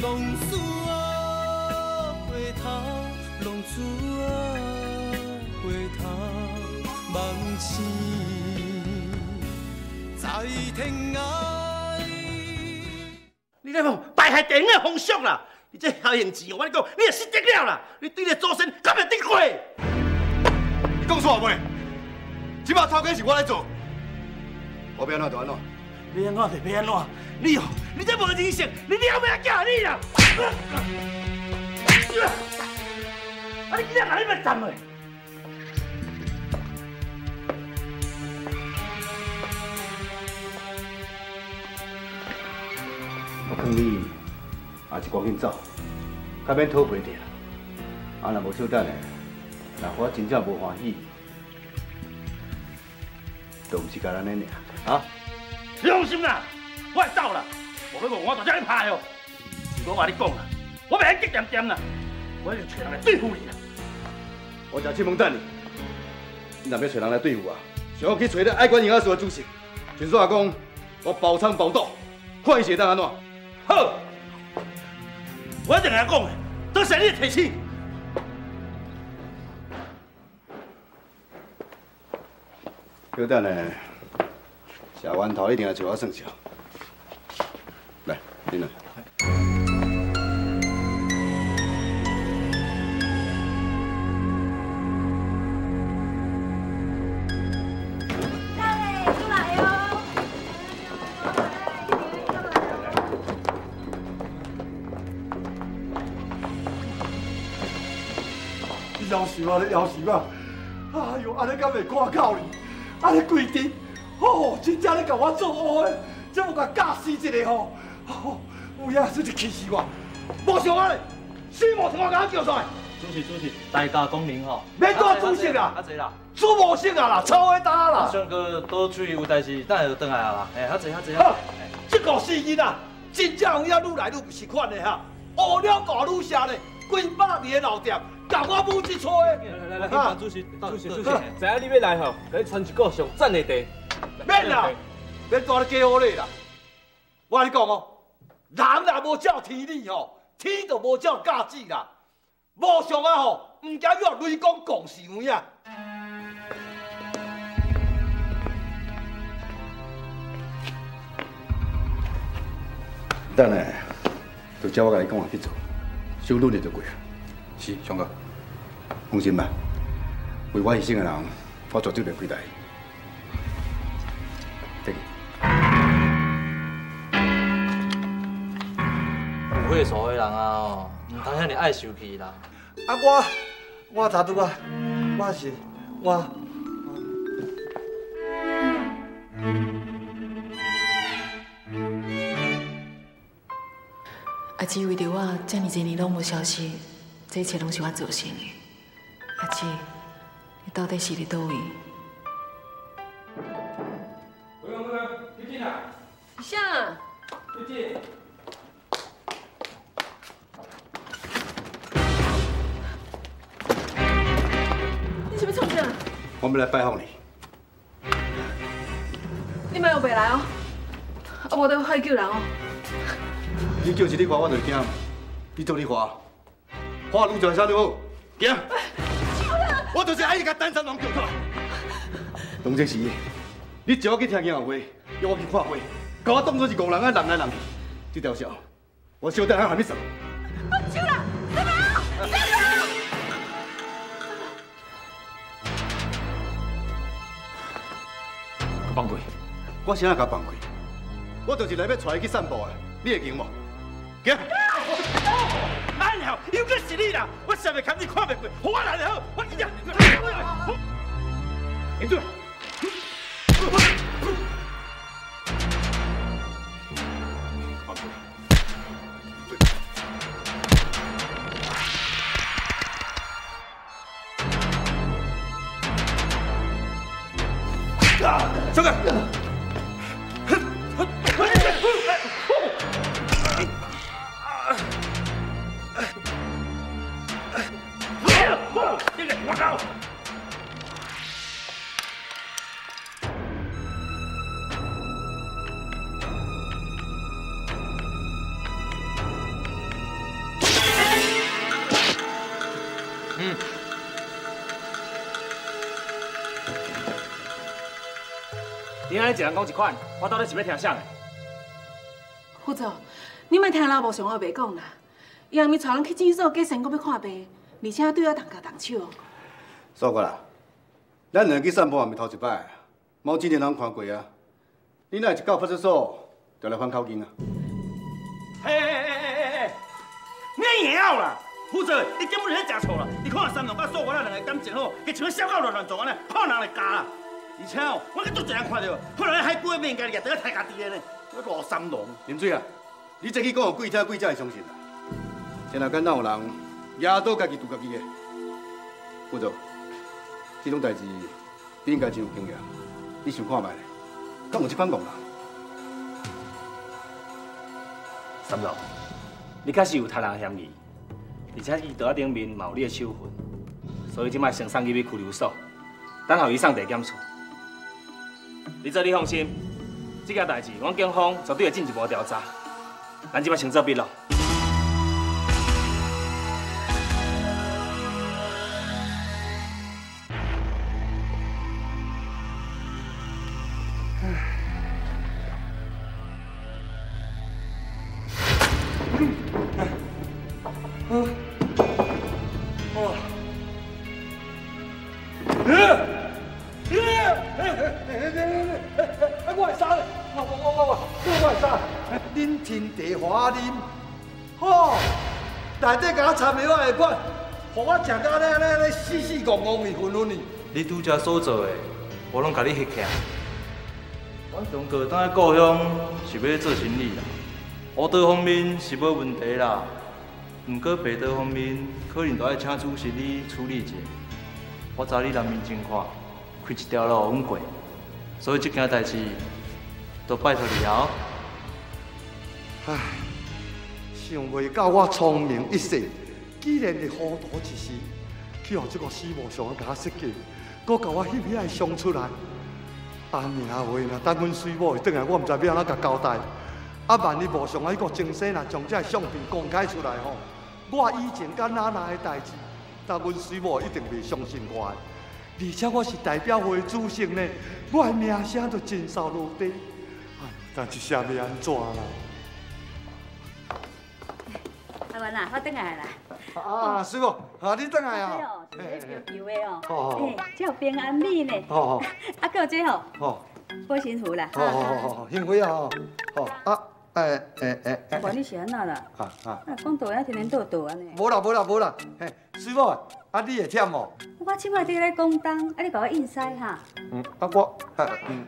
浪子啊，回头，浪子啊，回头，梦醒在天涯。你这放败害电影的风俗啦！你这孝应钱，我跟你讲，你也失德了啦！你对你祖先敢袂得过？你讲错未？即摆操作是我来做，我要安怎就安怎。 你安怎就要安怎，你哦，你这无人性，你了命叫你啦！啊！你今仔哪里要站嘞？我劝你也是赶紧走，较免讨袂着。啊，若无小等嘞，若我真正无欢喜，就毋是干咱恁俩啊！ 你放心啦，我会走啦，无要无我就将你拍哦。我话你讲啦，我袂急点啦，我要找人来对付你啦。我正出门等你，你若要找人来对付我，想要去找咧爱管营养所的主席，陈所阿公，我包场包赌，看伊是当安怎。好，我一定甲伊讲的，多谢你的提醒。 小等下，吃完头一定要找我算账。来，你来。大伟，出来哟！你夭寿啊！你夭寿啊！哎呦，安尼敢袂看够哩？ 啊！你规定，哦，真正咧甲我做乌的，这要甲教死一个吼，哦，有影真是气死我！无想我咧，死无想我甲我叫出来。主席，大家讲明吼，免做主席啦，啊侪啦，主无性啊啦，臭的打啦。上过倒水有代志，等下就转来啊啦，哎，啊侪。好，这个死囡仔，真正有影愈来愈不是款的哈，乌了五愈社咧，几百年的老店。 甲我母子吹的，来，主席，知影你要来吼，给你穿一个上赞的地。免啦，免带你假好你啦。我跟你讲哦，人若无照天理吼，天就无照价值啦。无上啊吼，唔惊要雷公讲是有影。等下，就照我甲你讲的去做，小努力就过啊。 是，上哥，放心吧，为我牺牲的人，我绝对袂亏待。这个，有岁数的人啊，哦，唔通遐尼爱受气啦。啊，我查拄啊，我。阿姊为着我遮尼侪年拢无消息。 这一切拢是我造成的，阿姊，你到底是伫倒位？回进来。啥？回进。你是要创啥？我们来拜访你。你莫有白来哦，啊无得快叫人哦。你叫一日花，我就惊；你做你花。 花路在啥地方？行，我就是爱你甲单三郎叫出来。当这时，你招我去听讲话，约我去看花，把我当作是戆人啊，人来人去。这条小，我小弟还喊你算。放手啦，三郎，三郎！放开！我啥也甲放开，我就是来要带伊去散步的，你会行无？行。 安好，又搁是你啦！我实袂堪你看袂过，互我来就好。我一定。停住！啊！小哥，嗯。你安尼一人讲一款，我到底是要听啥个？副总，你莫听老无上话白讲啦。伊暗暝带人去诊所，计先搁要看病，而且对我动脚动手。算过啦，咱两个去散步也毋是头一摆，毛之前人看过啊。你哪会一到派出所就来反口音啊？嘿，你会晓啦？ 副座，你根本就在食醋啦！你看三两百素，我咱两个感情好，佮像笑到乱乱做安尼，看人来教啦。而且哦，我佮足侪人看到，可能海龟面家己也倒来杀家己的呢，我罗三郎。林水啊，你这去讲有鬼听鬼才会相信啦。现在敢哪有人压倒家己做家己的？副座，这种代志你应该真有经验，你想看卖咧？敢有这款戆人？三郎，你确实有杀人嫌疑。 而且伊桌仔顶面嘛有你的手痕，所以即摆先送伊去拘留所，等候伊送地检署。你做你放心，这件代志，阮警方绝对会进一步调查。咱即摆先作毕咯。食到咧四四戆戆面混混哩，你拄则所做诶，我拢甲你翕起。阮上过当来故乡是要做生意啦，黑道方面是无问题啦，毋过白道方面可能着爱请主席你处理者。我知你人面真宽，开一条路互阮过，所以即件代志都拜托你了。唉，想袂到我聪明一世。 既然是糊涂一时，去让这个死无常甲我设计，搁甲我翕起来相出来。阿娘话若等阮水某会转来，我毋知要安怎甲交代。啊，万一无常啊，迄个精神若将这相片公开出来吼，我以前干哪哪的代志，但阮水某一定袂相信我的。而且我是代表会主席呢，我的名声就真少落地。哎，但是啥要安怎啦？ 阿文啊，我等下啦。啊，师傅，啊，你等下啊。哎呦，这飘飘的哦。哦哦。这有平安米呢。哦哦。啊，还有这哦。哦。保险符啦。哦哦哦，幸亏啊哦。哦啊，哎。管你是安那啦。啊啊。啊，讲倒啊，天天倒倒安尼。无啦无啦无啦，嘿，师傅，啊，你会忝无？我即摆伫咧广东，啊，你甲我应西哈。嗯，啊我。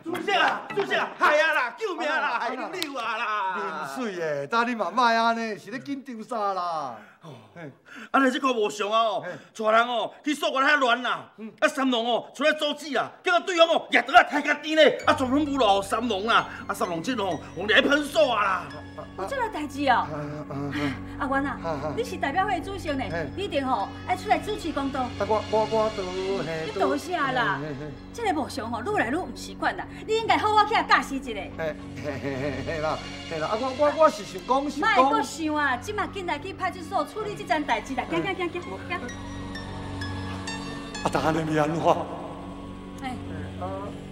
主席啊，主席啊，害啊啦，救命啦，害到你我啦。 水诶，但你嘛莫安尼，是咧紧张啥啦？哦，安尼这个无相啊哦，带人哦去所管遐乱啦，啊三郎哦出来阻止啊，结果对方哦也倒来太家己咧，啊全部无路三郎啦，啊三郎真哦往来喷手啊啦。有这个代志哦，阿元啊，你是代表会主席呢，你一定哦爱出来主持公道。我都嘿。你倒下啦，这个无相哦，愈来愈唔习惯啦，你应该好好起来教示一下。嘿啦，嘿啦，啊我是想讲，是讲。莫阁想啊，即马紧来去派出所处理这件代志啦，行。啊，大家你咪安怎？哎，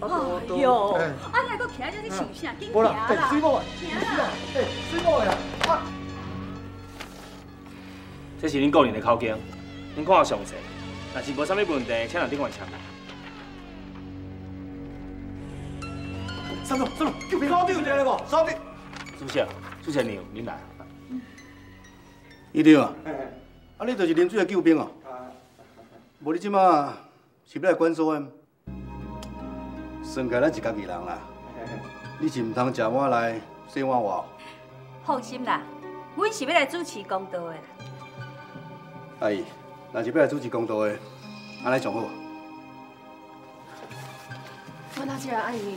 哦哟，啊，你还阁徛在这想啥？紧行啦！水某啊，哎，水某呀，啊！这是恁个人的口径，恁看有详细，但是无啥物问题，请人顶完签。三龙，救命！烧饼有得来无？烧饼。 主席娘，你来。伊对啊，啊你就是林水的救兵哦。无你即马是要来管所的，算起咱是家己人啦。你是唔通食碗来洗碗外。放心啦，阮是要来主持公道的。阿姨，若是要来主持公道的，安尼上好。我哪只阿姨，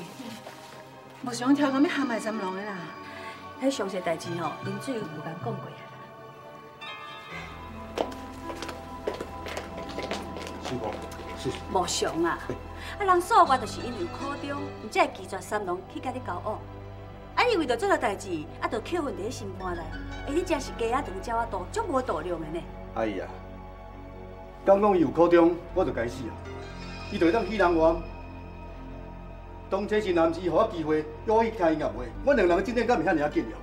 无想跳到要喊埋三郎的啦。 迄详细代志吼，林水有甲讲过啊。是无？是。无常啊！啊，人所我就是因为苦衷，唔才会拒绝三郎去甲你交往。啊，伊为着做个代志，啊，着扣分伫心肝内。哎，你真是鸡仔肠鸟仔肚，足无度量的呢。哎呀，敢讲伊有苦衷，我就该死啊！伊就当戏人冤。当初是男子，予我机会，约我去听音乐会，阮两人进展敢袂遐尔啊紧了？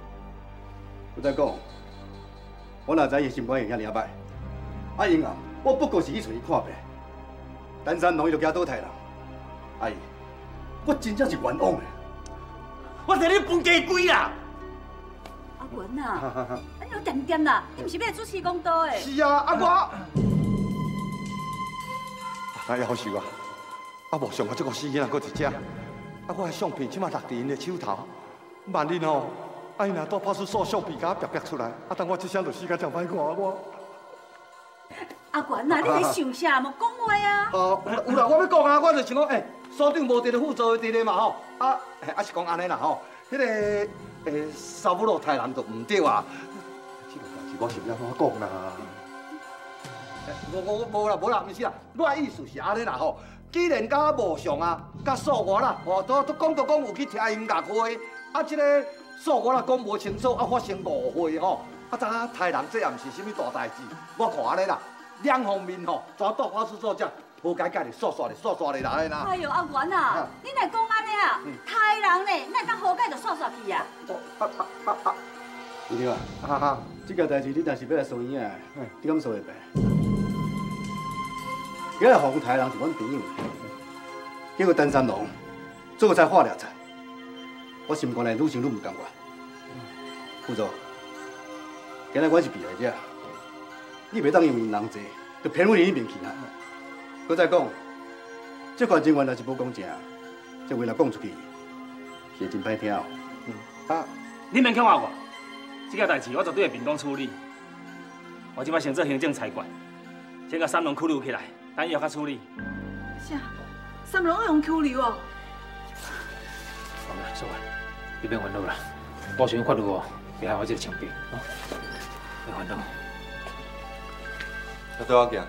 我再讲，我哪知伊心肝会遐尔啊歹？阿英啊，我不过是去找伊看病。陈三郎伊就惊倒汰人，阿姨，我真正是冤枉的。我替你分家规啦！ 阿文啊，你有点点啦，你唔是要主持公道诶？是啊，我哎呀，好受啊！无想到这个死囡仔搁一只，我诶相片即马落伫因诶手头，万一哦，伊若到派出所相片甲我白白出来，等我即声就死甲真歹看我。阿文啊，你咧想啥嘛？讲话啊！哦，有啦，我要讲啊，我就想讲，哎，所长无伫咧，副座伫咧嘛吼，啊是讲安尼啦吼，迄个。 诶，少不落太难就唔对啊！这个代志我是要怎讲啦？无啦，唔是啦，我意思是安尼啦吼。既然甲无上啊，甲数我啦，吼都讲有去听音乐会，这个数我啦讲无清楚，发生误会吼，怎太难这也唔是啥物大代志。我看安尼啦，两方面吼，抓到法律作证。 无解解哩，煞咧啦，安啦！哎呦，阿元啊，你来讲安尼啊，杀人嘞，哪敢好解就煞去啊？对啊，哈哈，这件代志你但是要来收钱啊，你敢收会白？今日互阮杀人是阮朋友，叫个陈三郎，做个菜花俩菜，我心肝内愈想愈唔甘愿。副座，今日我是被害者，你袂当因为人济，就偏阮伊面去啊！ 我再讲，这款情况若是无讲正，这话若讲出去，是真歹听哦。你免看我，这件代志我绝对会平公处理。我即摆先做行政裁决，先甲三郎拘留起来，等以后较处理。啥？三郎要用拘留哦？好啦，小文，你别烦恼啦，我先去法律哦，别害我这个情病啊！别烦恼。要对我行。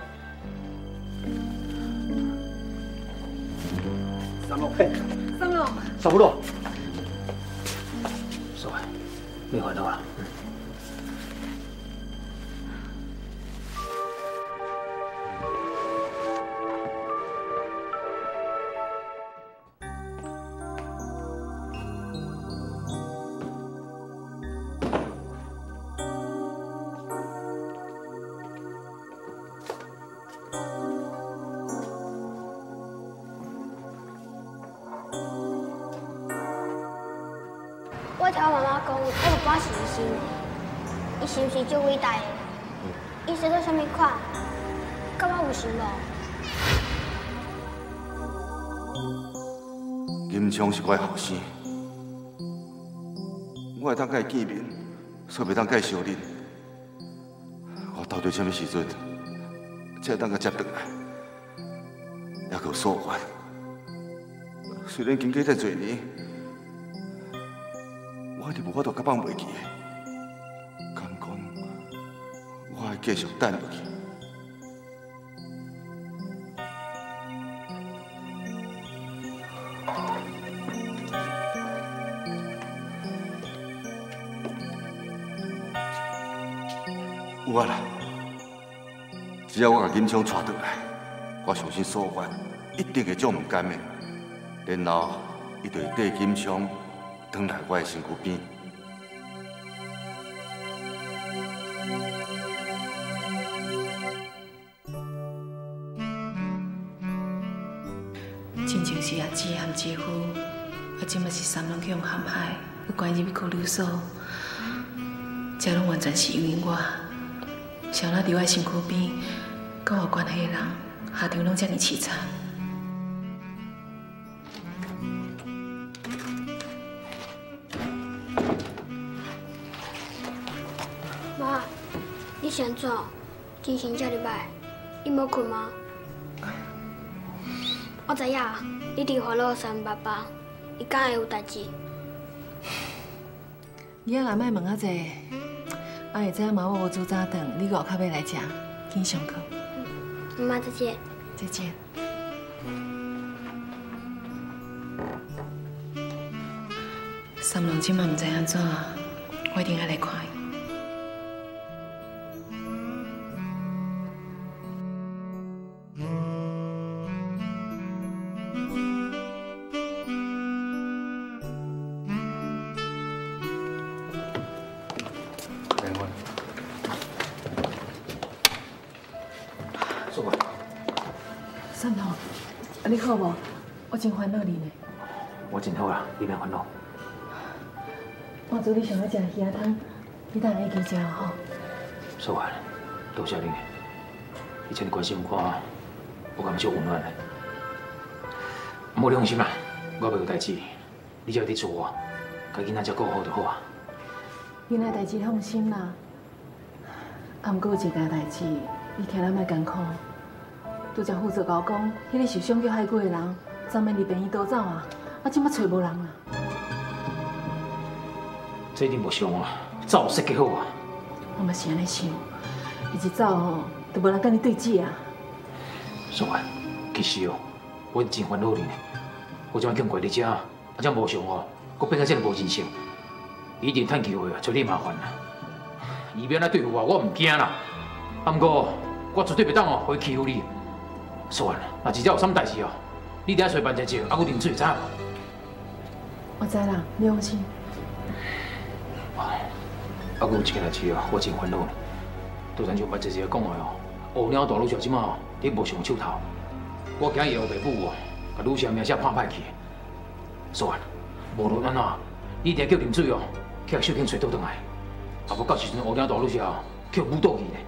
三龙，少不落，少哎，没还到了。就伟大的，伊生做啥物款，甲我有想无？林冲是我的后生，我会当甲伊见面，却袂当甲伊相认。我到底啥物时阵才会当甲接回来，也够所愿。虽然经过遮侪年，我一直无法度甲放袂记的。 继续等落去。有啊啦，只要我把金枪带倒来，我相信所愿一定会将毋甘的。然后，伊就会带金枪转来我的身躯边。 姐夫，啊，即嘛是三人去用陷害，又关入去拘留所，这拢完全是因为我。谁那伫我身躯边，跟我关系的人，下场拢这么凄惨。妈，你先做，精神这么歹，你无困吗？我知影。 你伫烦恼三爸爸，伊敢会有代志？你也莫问遐济，阿姨知妈我无煮早顿，你外口买来食，紧上课。妈再见。再见。三郎今嘛唔知安怎，我一定要来看伊。三头，你好无？我真烦恼你呢。我真好啦，你别烦恼。我昨日想要食鱼仔汤，你等下会去食吼。说完了，多谢你呢。以前你关心我，我感觉温暖的。莫你放心啦，我袂有代志，你只要伫厝我，家囡仔照顾好就好啊。囡仔代志放心啦，啊，不过有一件代志，你听咱莫艰苦。 拄则负责甲我讲，迄个受伤叫海过的人，昨暝伫病院倒走啊，啊，即摆找无人啊。这一定无伤啊，走有设计好啊。我嘛是安尼想，伊一走吼，就无人甲你对峙啊。宋安，其实哦，我真烦恼你呢。我即摆经过你遮，啊，才无伤哦，佫变到这个无人性，一定趁机会找你麻烦啦。伊要安怎对付我，我唔惊啦。啊，不过我绝对袂当哦，互伊欺负你。 算了，若真正有啥物代志哦，你得找办一招，啊，我啉水知无？我知啦，你放心。啊，我有一件代志哦，我真烦恼呢。拄然像捌姐姐讲的哦，乌鸟大女像即摆哦，你无上手头。我惊伊后爸母哦，甲女像名声拍歹去。算了，无论安怎，你定叫啉水哦，去甲小婷找倒转来。啊，无到时阵乌鸟大女像去舞倒去呢。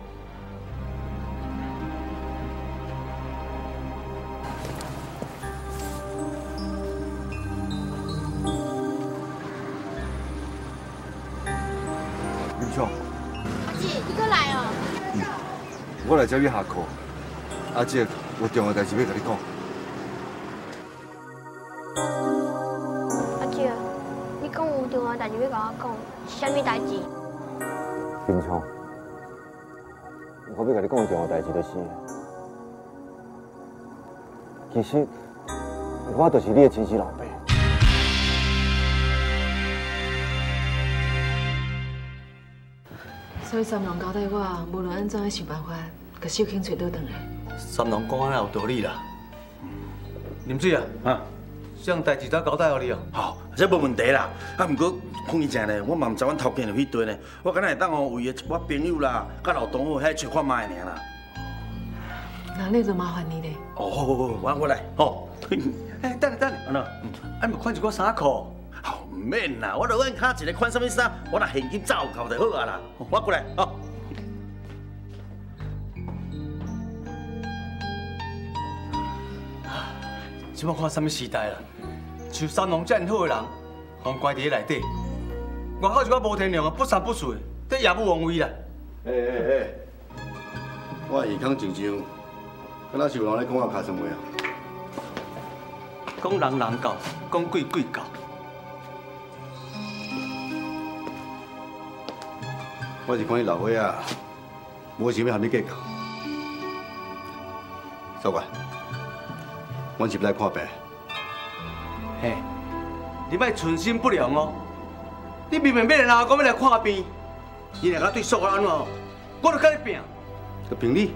我来接你下课，阿姐，有重要代志要甲你讲。阿姐，你讲有重要代志要甲我讲，是啥物代志？林聪，我要甲你讲重要代志就是，其实我就是你的亲生老爸。所以三郎交代我，无论安怎，要想办法。 甲小庆找倒转来，三郎讲安也有道理啦。林水啊，啊，上代志早交代给你哦。好，这无问题啦。啊，不过讲真嘞，我嘛唔知阮头家有迄堆呢。我敢若会当哦，为个一寡朋友啦，甲老同学遐找看卖尔啦。那你就麻烦你嘞。哦，我来，吼。哎，等下，安怎？俺咪看一个衫裤。好，唔免啦，我著阮卡一个看啥物衫，我若现金早有够就好啊啦。我过来，吼。 即摆看什么时代啦？像三郎这样好的人，互关伫内底，外口一个无天良啊，不三不四的，这也不枉费啦。哎，我耳孔上上，敢若是有人咧讲我尻川话啊？讲人人教，讲鬼鬼教。我是看你老伙仔，无想要和你计较。收官。 阮是来看病。嘿，你莫存心不良哦！你明明要人家讲要来看病，你若敢对俗安怎？我著甲你拼。著拼你！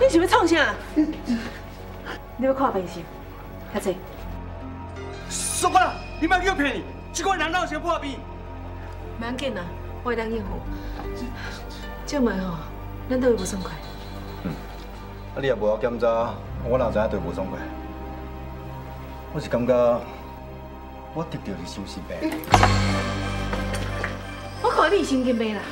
你是要创啥？你要看病是？阿姐，俗啊！你莫叫骗你，这款人哪有想破病？不要紧啦，我会当应付。这门哦，咱都会不爽快。 啊！你也无要检查，我哪知影对无爽快？我是感觉我得着是心事病。我看你神经病啦！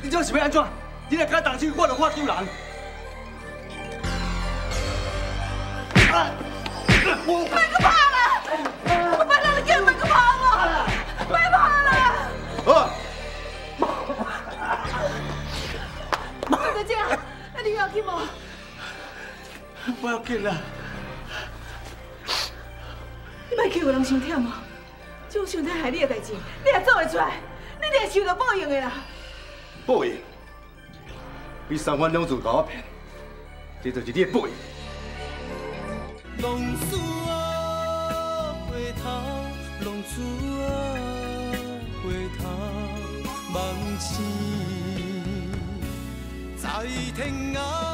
你这是要安怎？你若敢动手，我著发丢人！啊！我别去怕啦！我拜托你叫伊别去怕我，别怕啦！好。 姐，你要去吗？不要紧啦，你别叫人伤忝哦，这伤天害理的代志，你也做会出来，你定会受到报应的啦。报应？你三番两次搞我骗，这就是你的报应。浪子啊，回头，浪子啊，回头，梦醒。 在天涯。